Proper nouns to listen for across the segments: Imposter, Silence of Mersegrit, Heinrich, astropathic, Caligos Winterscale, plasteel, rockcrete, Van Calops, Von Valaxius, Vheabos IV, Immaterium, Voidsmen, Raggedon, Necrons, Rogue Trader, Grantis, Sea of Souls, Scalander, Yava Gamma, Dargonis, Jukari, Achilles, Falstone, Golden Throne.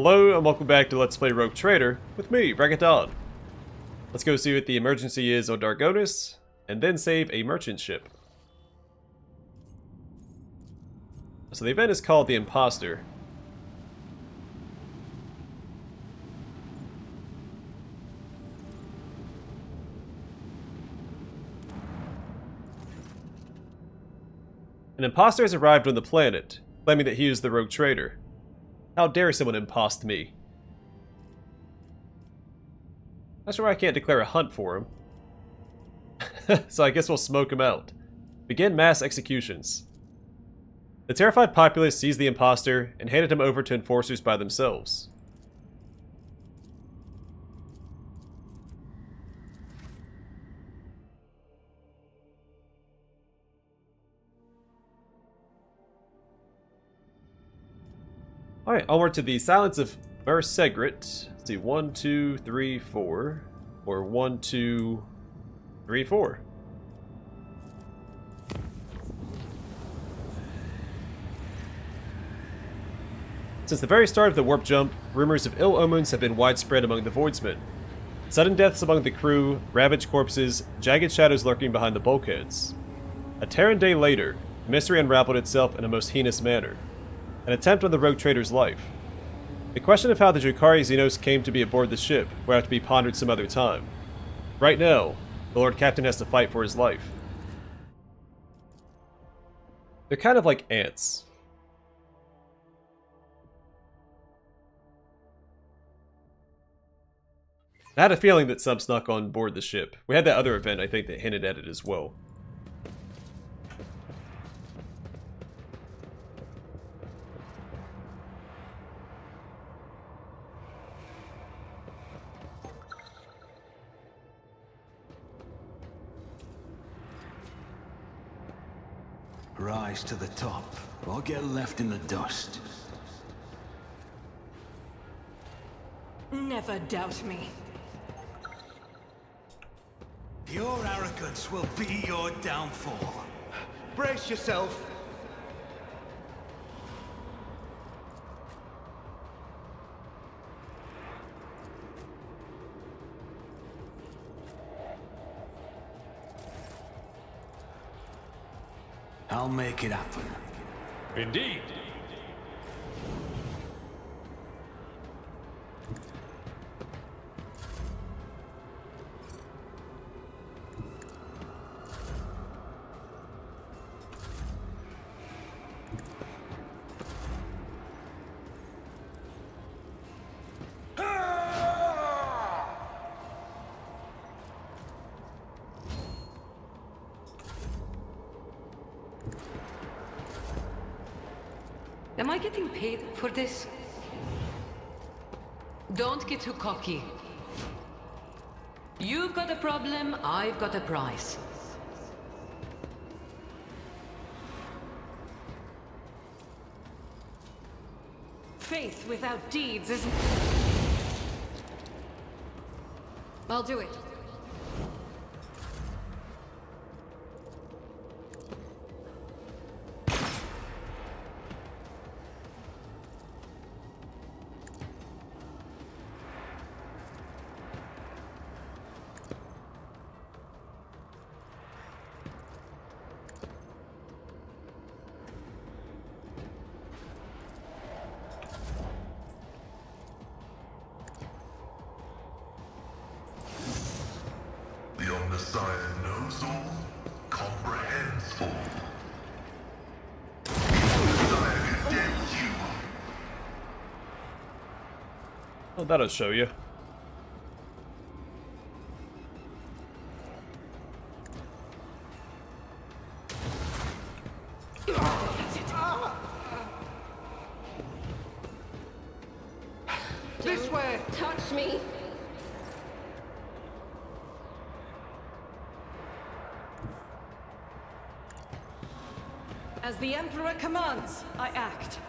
Hello and welcome back to Let's Play Rogue Trader with me, Raggedon. Let's go see what the emergency is on Dargonis and then save a merchant ship. So the event is called the Imposter. An imposter has arrived on the planet, claiming that he is the Rogue Trader. How dare someone impost me? Not sure why I can't declare a hunt for him. So I guess we'll smoke him out. Begin mass executions. The terrified populace seized the imposter and handed him over to enforcers by themselves. Alright, onward to the Silence of Mersegrit. Let's see, 1, 2, 3, 4. Or 1, 2, 3, 4. Since the very start of the warp jump, rumors of ill omens have been widespread among the Voidsmen. Sudden deaths among the crew, ravaged corpses, jagged shadows lurking behind the bulkheads. A Terran day later, mystery unraveled itself in a most heinous manner. An attempt on the Rogue Trader's life. The question of how the Jukari Xenos came to be aboard the ship will have to be pondered some other time. Right now, the Lord Captain has to fight for his life. They're kind of like ants. I had a feeling that some snuck on board the ship. We had that other event, I think, that hinted at it as well. Rise to the top, or get left in the dust. Never doubt me. Your arrogance will be your downfall. Brace yourself. I'll make it happen. Indeed. Am I getting paid for this? Don't get too cocky. You've got a problem, I've got a price. Faith without deeds isn't... I'll do it. Oh, that'll show you. This way! Touch me! As the Emperor commands, I act.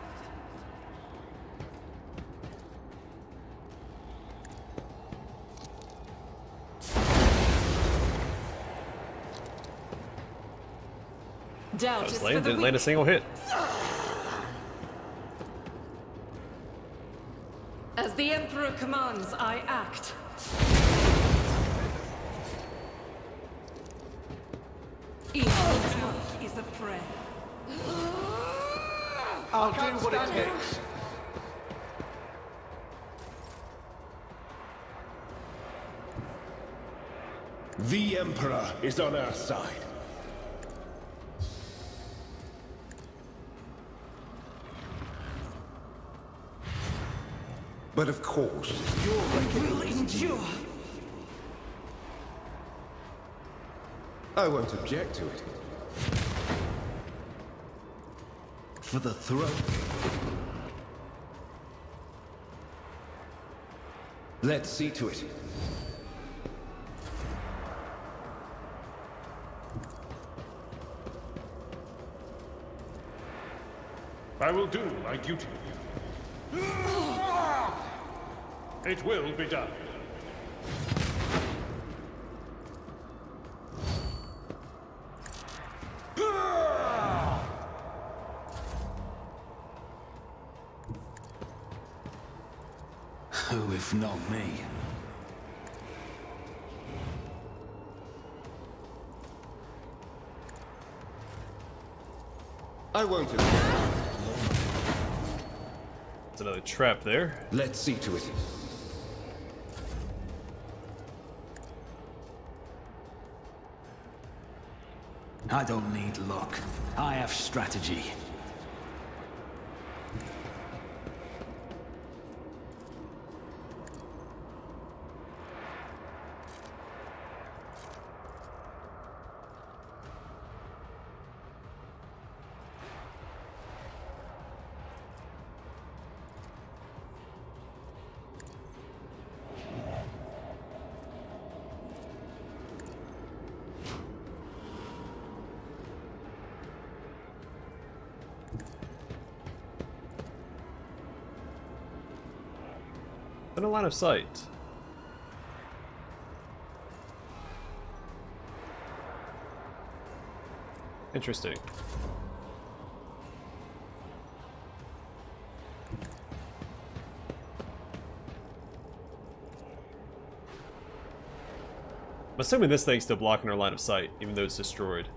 Doubt is lame, didn't land a single hit. As the Emperor commands, I act. Each mouth is a prey. I'll do what it takes. The Emperor is on our side. But of course, your Raggedon will endure. I won't object to it. For the throne. Let's see to it. I will do my duty. It will be done. Who, if not me? I won't. That's another trap there. Let's see to it. I don't need luck. I have strategy. In a line of sight. Interesting. I'm assuming this thing's still blocking our line of sight, even though it's destroyed.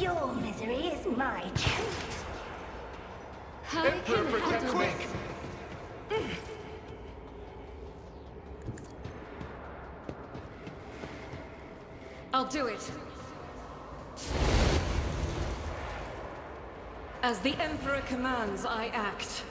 Your misery is my chance. Emperor, protect quick! I'll do it. As the Emperor commands, I act.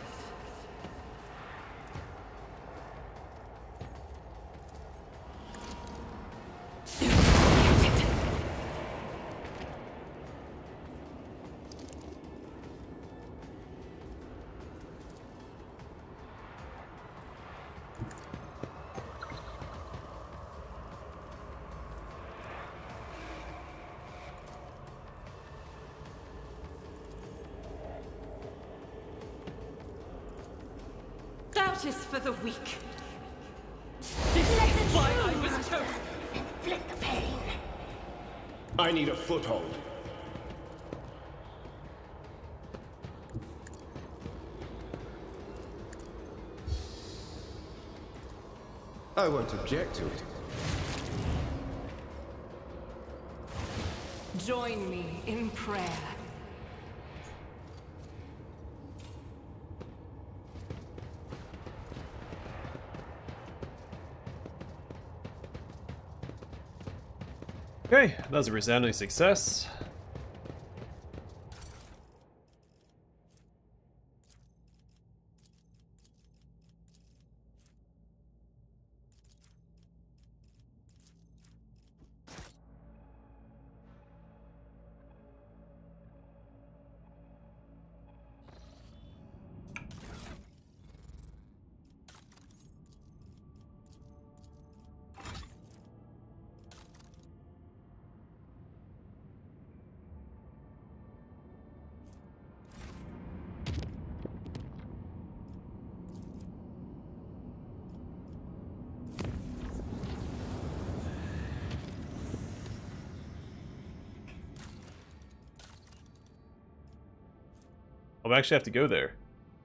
Is for the weak. This is why I was chosen. Inflict the pain. I need a foothold. I won't object to it. Join me in prayer. Okay, that was a resounding success. I'll actually have to go there.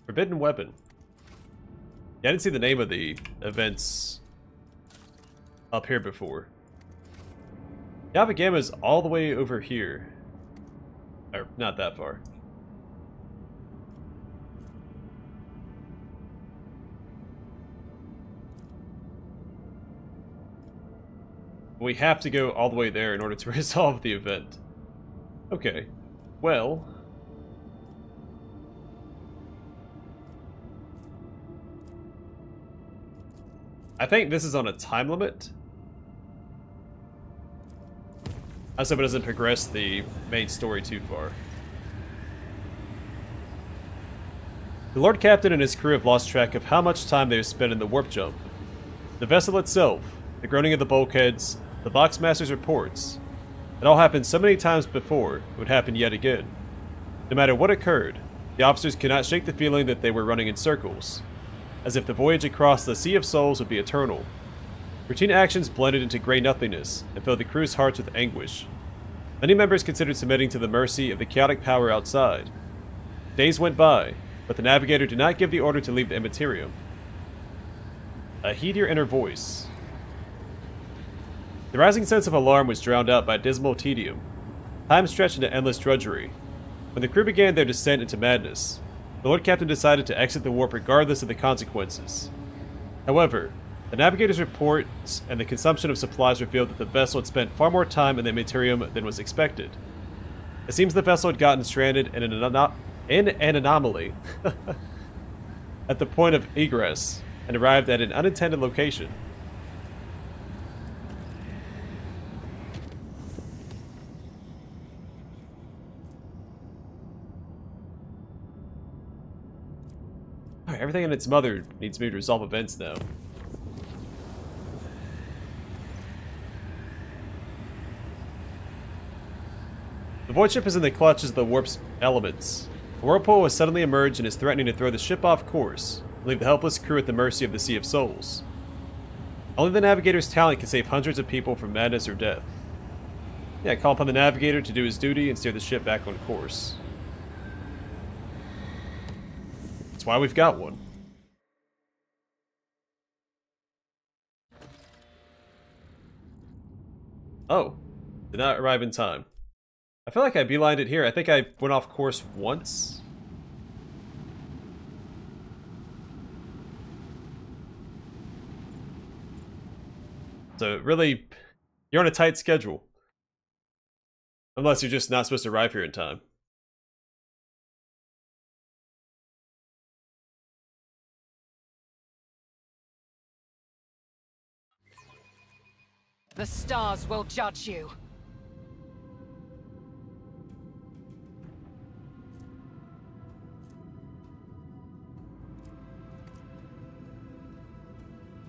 Forbidden Weapon. Yeah, I didn't see the name of the events up here before. Yava Gamma is all the way over here. Or, not that far. We have to go all the way there in order to resolve the event. Okay. Well... I think this is on a time limit. I hope it doesn't progress the main story too far. The Lord Captain and his crew have lost track of how much time they have spent in the warp jump. The vessel itself, the groaning of the bulkheads, the Boxmaster's reports. It all happened so many times before, it would happen yet again. No matter what occurred, the officers could not shake the feeling that they were running in circles, as if the voyage across the Sea of Souls would be eternal. Routine actions blended into grey nothingness and filled the crew's hearts with anguish. Many members considered submitting to the mercy of the chaotic power outside. Days went by, but the Navigator did not give the order to leave the Immaterium. Heed your inner voice. The rising sense of alarm was drowned out by dismal tedium. Time stretched into endless drudgery. When the crew began their descent into madness, the Lord Captain decided to exit the warp regardless of the consequences. However, the Navigator's reports and the consumption of supplies revealed that the vessel had spent far more time in the Immaterium than was expected. It seems the vessel had gotten stranded in an anomaly at the point of egress and arrived at an unintended location. Alright, everything and its mother needs me to resolve events now. The void ship is in the clutches of the warp's elements. A whirlpool has suddenly emerged and is threatening to throw the ship off course, and leave the helpless crew at the mercy of the Sea of Souls. Only the Navigator's talent can save hundreds of people from madness or death. Yeah, call upon the Navigator to do his duty and steer the ship back on course. That's why we've got one. Oh, did not arrive in time. I feel like I beelined it here. I think I went off course once. So really, you're on a tight schedule. Unless you're just not supposed to arrive here in time. The stars will judge you.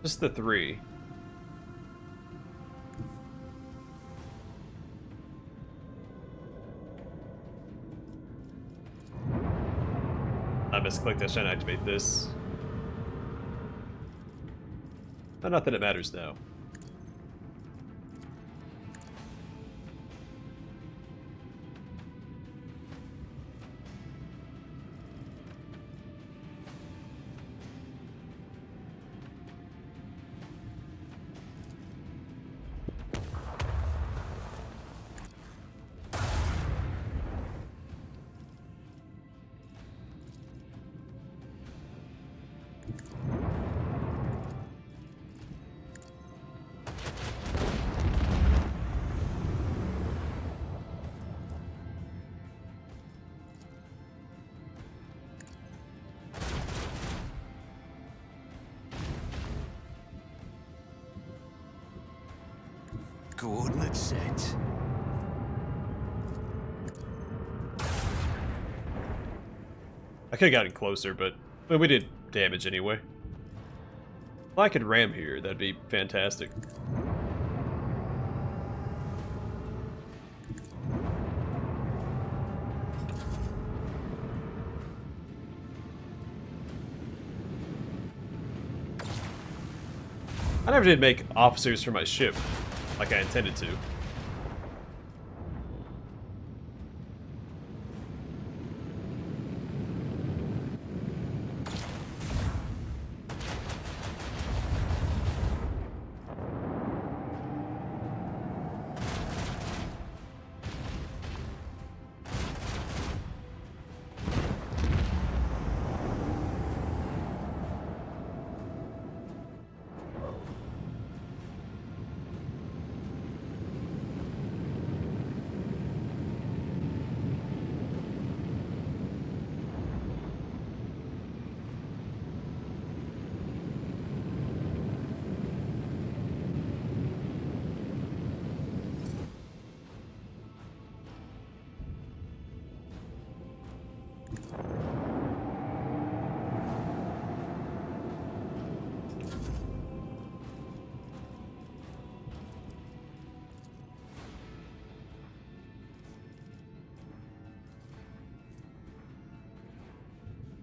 Just the three. I misclicked. I shouldn't activate this. But not that it matters now. Coordinate set. I could have gotten closer, but we did damage anyway. If I could ram here, that'd be fantastic. I never did make officers for my ship. Like I intended to.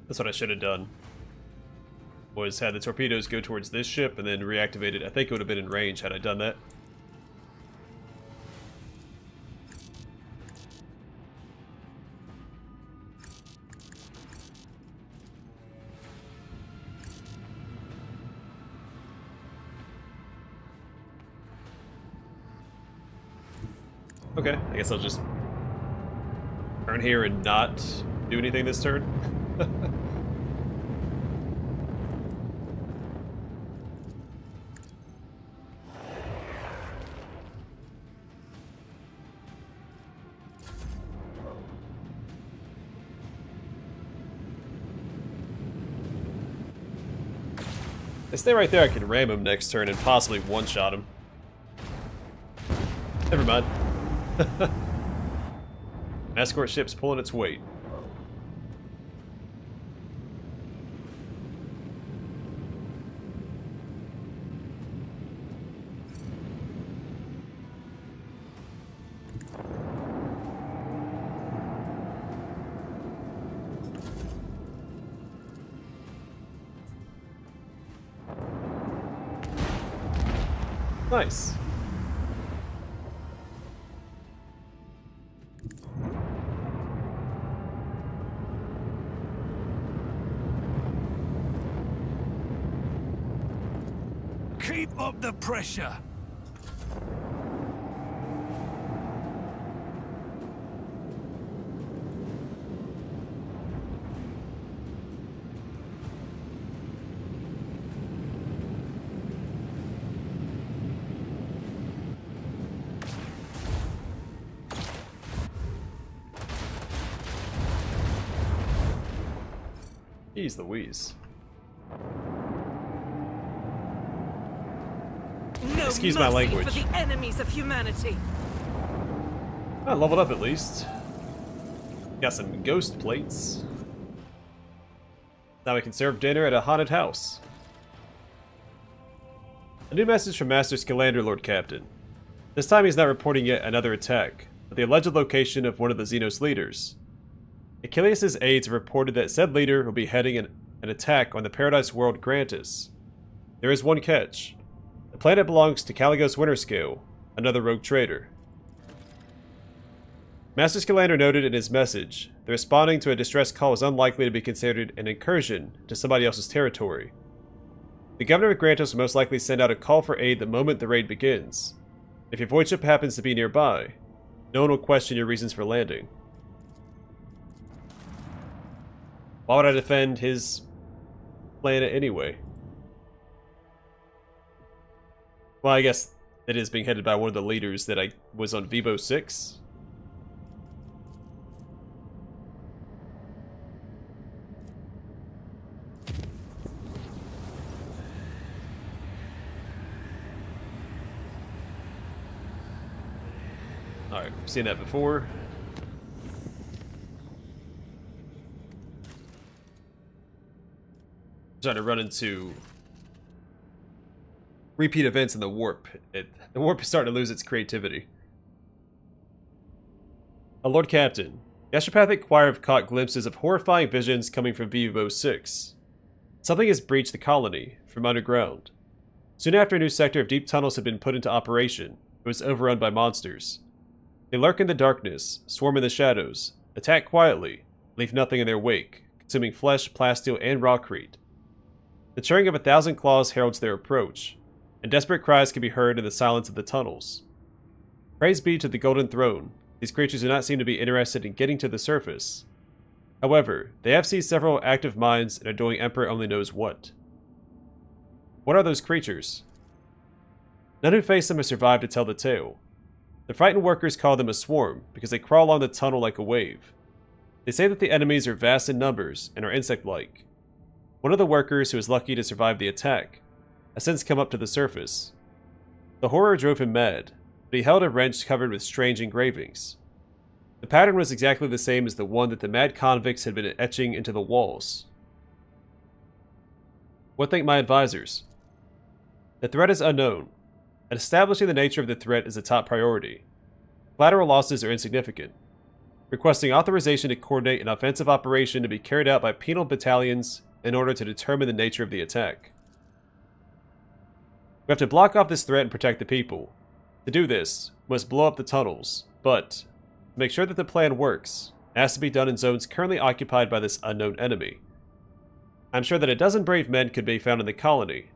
That's what I should have done. Was had the torpedoes go towards this ship and then reactivate it. I think it would have been in range had I done that. Okay, I guess I'll just turn here and not do anything this turn. I stay right there, I can ram him next turn and possibly one-shot him. Never mind. Escort ship's pulling its weight. Nice. Keep up the pressure. Jeez Louise. No, excuse my language. For the enemies of humanity. I leveled up at least. Got some ghost plates. Now we can serve dinner at a haunted house. A new message from Master Scalander, Lord Captain. This time he's not reporting yet another attack, but the alleged location of one of the Xenos leaders. Achilles' aides have reported that said leader will be heading an attack on the Paradise World Grantis. There is one catch. The planet belongs to Caligos Winterscale, another rogue trader. Master Scalander noted in his message that responding to a distress call is unlikely to be considered an incursion to somebody else's territory. The governor of Grantis will most likely send out a call for aid the moment the raid begins. If your void ship happens to be nearby, no one will question your reasons for landing. Why would I defend his planet anyway? Well, I guess it is being headed by one of the leaders that I was on Vheabos IV. Alright, we've seen that before. Trying to run into repeat events in the warp. The warp is starting to lose its creativity. Lord Captain, the astropathic choir have caught glimpses of horrifying visions coming from Vheabos IV. Something has breached the colony from underground. Soon after a new sector of deep tunnels had been put into operation, it was overrun by monsters. They lurk in the darkness, swarm in the shadows, attack quietly, leave nothing in their wake, consuming flesh, plasteel, and rockcrete. The churning of 1,000 claws heralds their approach, and desperate cries can be heard in the silence of the tunnels. Praise be to the Golden Throne, these creatures do not seem to be interested in getting to the surface. However, they have seized several active minds and are doing Emperor only knows what. What are those creatures? None who face them have survived to tell the tale. The frightened workers call them a swarm because they crawl along the tunnel like a wave. They say that the enemies are vast in numbers and are insect-like. One of the workers who was lucky to survive the attack has since come up to the surface. The horror drove him mad, but he held a wrench covered with strange engravings. The pattern was exactly the same as the one that the mad convicts had been etching into the walls. What think my advisors? The threat is unknown, and establishing the nature of the threat is a top priority. Collateral losses are insignificant. requesting authorization to coordinate an offensive operation to be carried out by penal battalions in order to determine the nature of the attack. We have to block off this threat and protect the people. To do this, we must blow up the tunnels, but to make sure that the plan works, it has to be done in zones currently occupied by this unknown enemy. I'm sure that a dozen brave men could be found in the colony,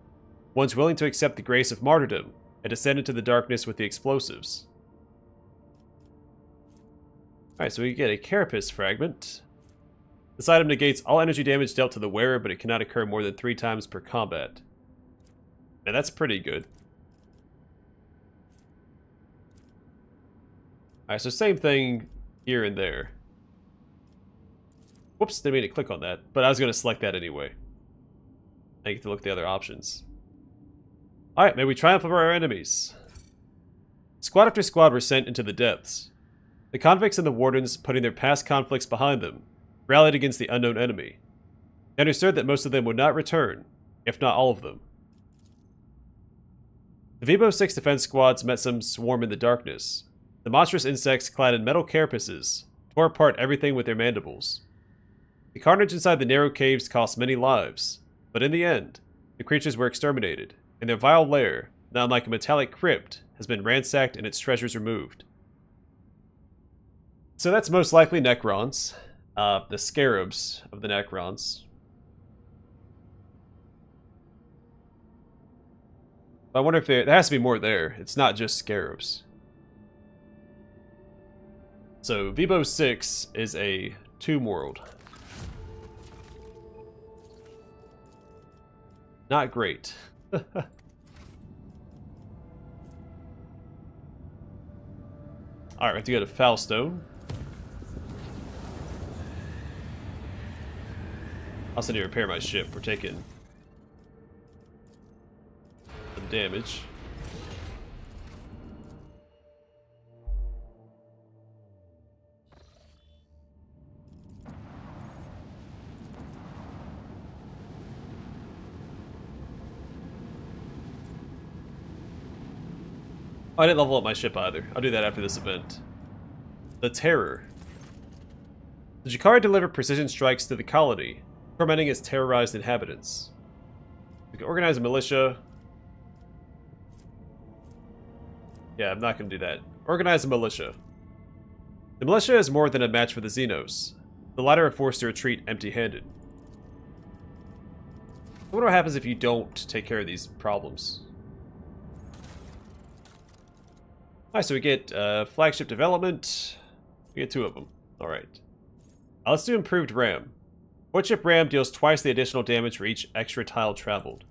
ones willing to accept the grace of martyrdom and descend into the darkness with the explosives. Alright, so we get a carapace fragment. This item negates all energy damage dealt to the wearer, but it cannot occur more than 3 times per combat. Now that's pretty good. Alright, so same thing here and there. Whoops, didn't mean to click on that, but I was going to select that anyway. I get to look at the other options. Alright, may we triumph over our enemies. Squad after squad were sent into the depths. The convicts and the wardens, putting their past conflicts behind them, rallied against the unknown enemy. They understood that most of them would not return, if not all of them. The Vheabos IV defense squads met some swarm in the darkness. The monstrous insects, clad in metal carapaces, tore apart everything with their mandibles. The carnage inside the narrow caves cost many lives, but in the end, the creatures were exterminated, and their vile lair, not unlike a metallic crypt, has been ransacked and its treasures removed. So that's most likely Necrons, the scarabs of the Necrons. I wonder if there has to be more there. It's not just scarabs. So Vheabos VI is a tomb world. Not great. Alright, we have to go to Falstone. I also need to repair my ship. We're taking some damage. I didn't level up my ship either. I'll do that after this event. The Terror. The Jukari delivered precision strikes to the colony, tormenting its terrorized inhabitants. We can organize a militia. Yeah, I'm not going to do that. Organize a militia. The militia is more than a match for the Xenos. The latter are forced to retreat empty-handed. I wonder what happens if you don't take care of these problems. Alright, so we get flagship development. We get 2 of them. Alright. Let's do improved ram. Woodchip ram deals twice the additional damage for each extra tile traveled.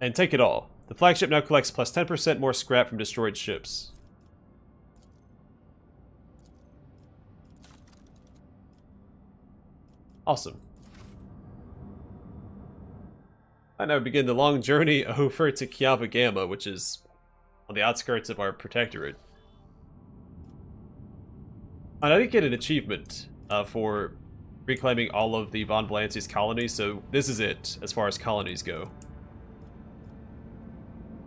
And take it all. The flagship now collects plus 10% more scrap from destroyed ships. Awesome. I now begin the long journey over to Kiava Gamma, which is on the outskirts of our protectorate. And I did get an achievement for reclaiming all of the Von Valaxius colonies, so this is it as far as colonies go.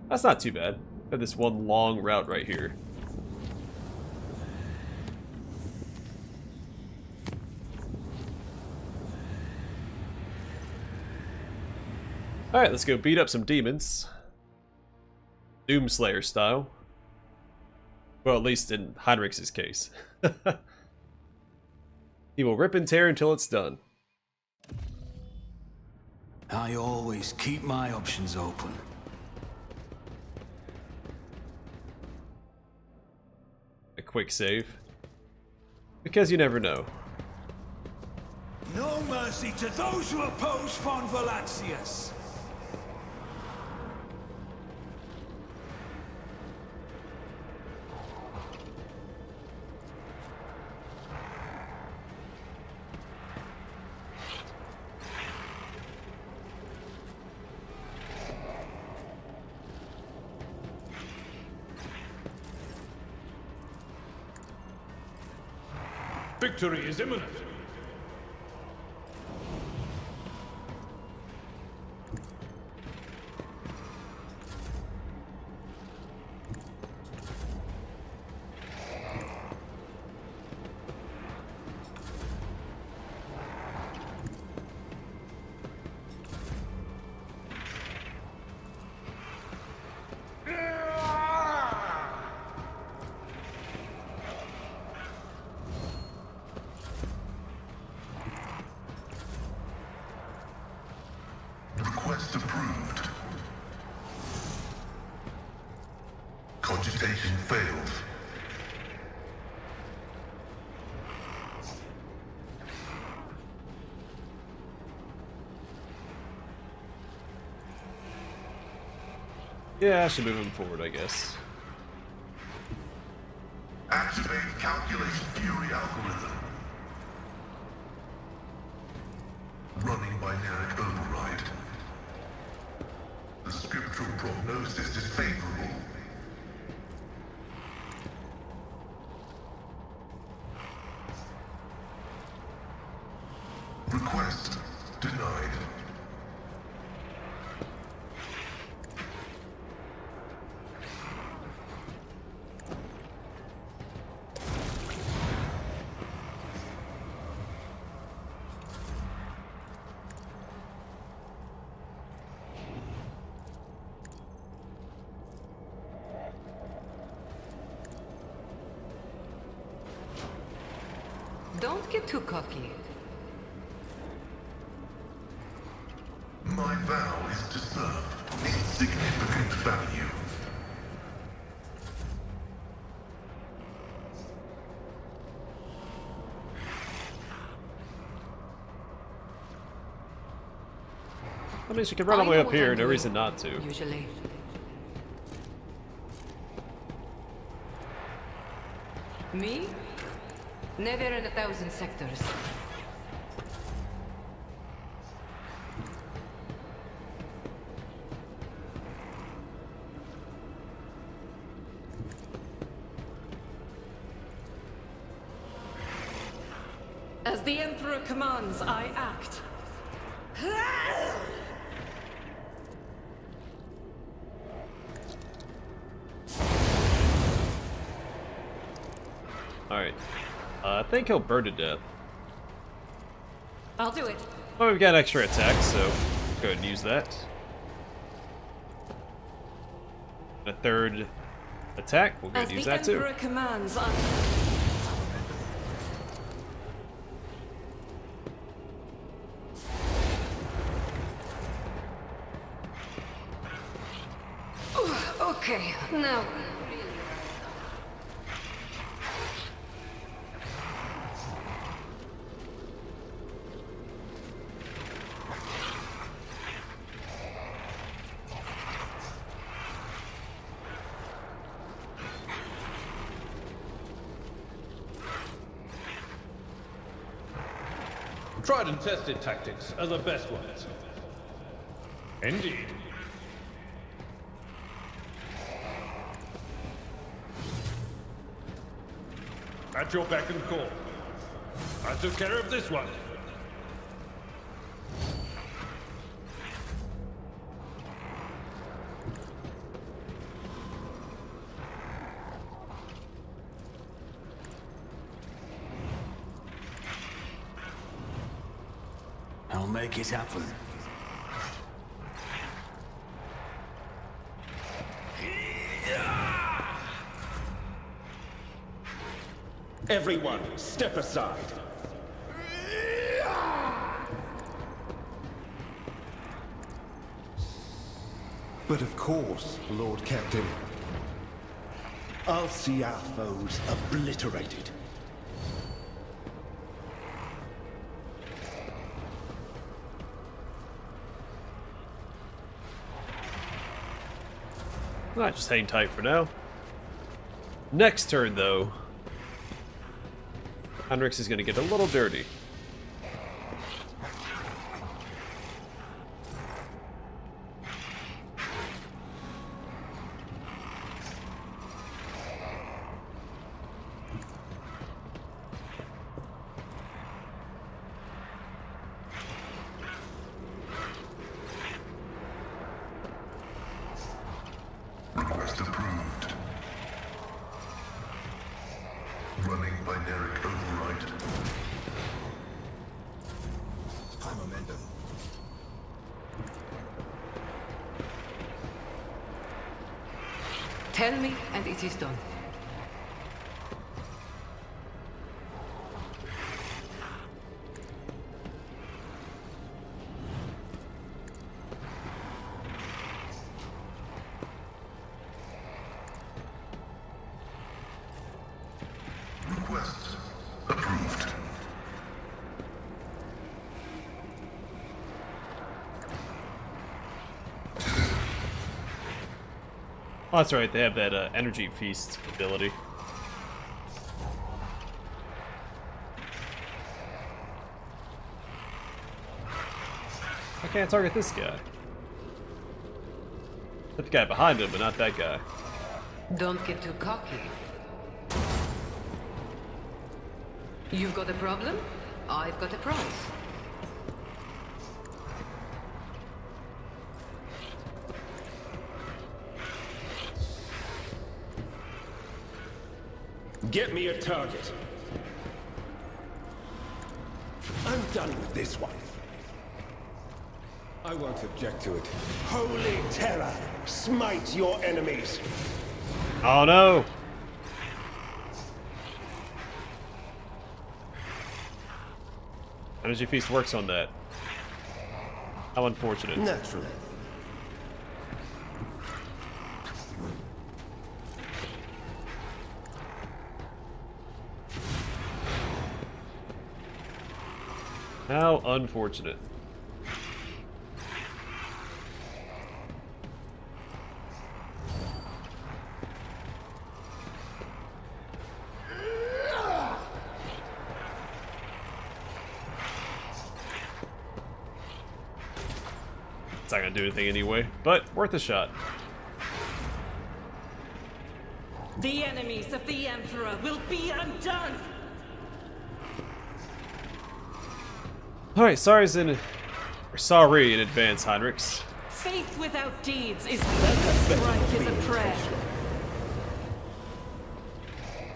That's not too bad. Got this one long route right here. Alright, let's go beat up some demons. Doomslayer style. Well, at least in Heinrich's case. He will rip and tear until it's done. I always keep my options open. Quick save. Because you never know. No mercy to those who oppose Von Valaxius. Victory is imminent. Cogitation failed. Yeah, I should move him forward, I guess. Activate calculation fury algorithm. Running binaric override. The scriptural prognosis is favorable. Request denied. Don't get too cocky. My vow is to serve insignificant value. That means we can run all the way up here, no reason not to. Usually. Me? Never in a thousand sectors. As the Emperor commands, I act. Alright. I think he'll burn to death. I'll do it. Well, we've got extra attack, so go ahead and use that. A third attack, we'll go ahead and use that too. As the Emperor commands, I... Okay, now... Tried and tested tactics are the best ones. Indeed. At your beck and call. I took care of this one. I'll make it happen. Everyone, step aside. But of course, Lord Captain. I'll see our foes obliterated. Well, just hang tight for now. Next turn, though. Heinrich is going to get a little dirty. Request approved. Running binaric override. High momentum. Tell me, and it is done. Oh, that's right, they have that energy feast ability. I can't target this guy. Put the guy behind him, but not that guy. Don't get too cocky. You've got a problem, I've got a prize. Get me a target. I'm done with this one. I won't object to it. Holy terror! Smite your enemies! Oh no! Energy Feast works on that. How unfortunate. Naturally. How unfortunate. It's not going to do anything anyway, but worth a shot. The enemies of the Emperor will be undone! Alright, sorry in advance, Heinrich. Faith without deeds is strike is a prayer.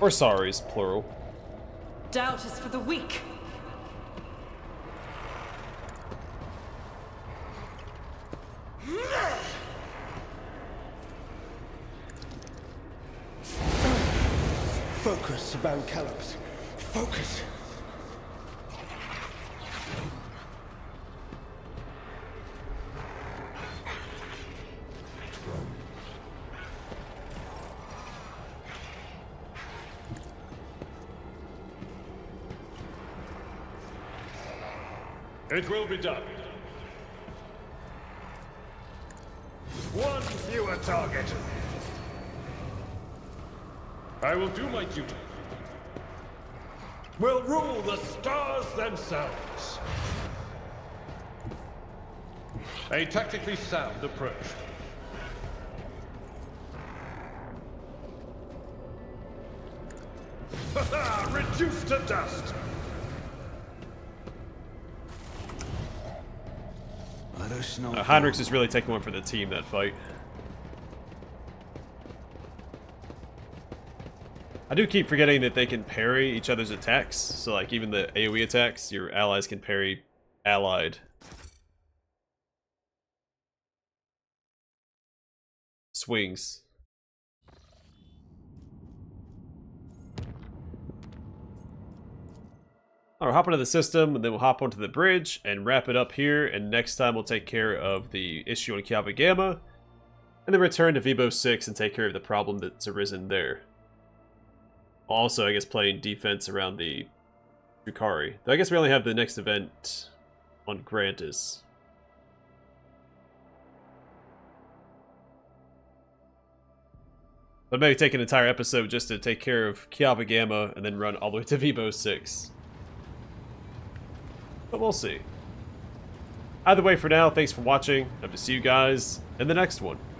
Or sorries, plural. Doubt is for the weak. Focus, Van Calops. Focus. It will be done. One fewer target. I will do my duty. We'll rule the stars themselves. A tactically sound approach. Reduced to dust. Heinrich is really taking one for the team, that fight. I do keep forgetting that they can parry each other's attacks, so like even the AoE attacks, your allies can parry allied. Swings. Alright, hop into the system, and then we'll hop onto the bridge and wrap it up here, and next time we'll take care of the issue on Kiava Gamma, and then return to Vheabos 6 and take care of the problem that's arisen there. Also, I guess playing defense around the Jukari. I guess we only have the next event on Grantis. But maybe take an entire episode just to take care of Kiava Gamma, and then run all the way to Vheabos 6. But we'll see. Either way, for now, thanks for watching. Hope to see you guys in the next one.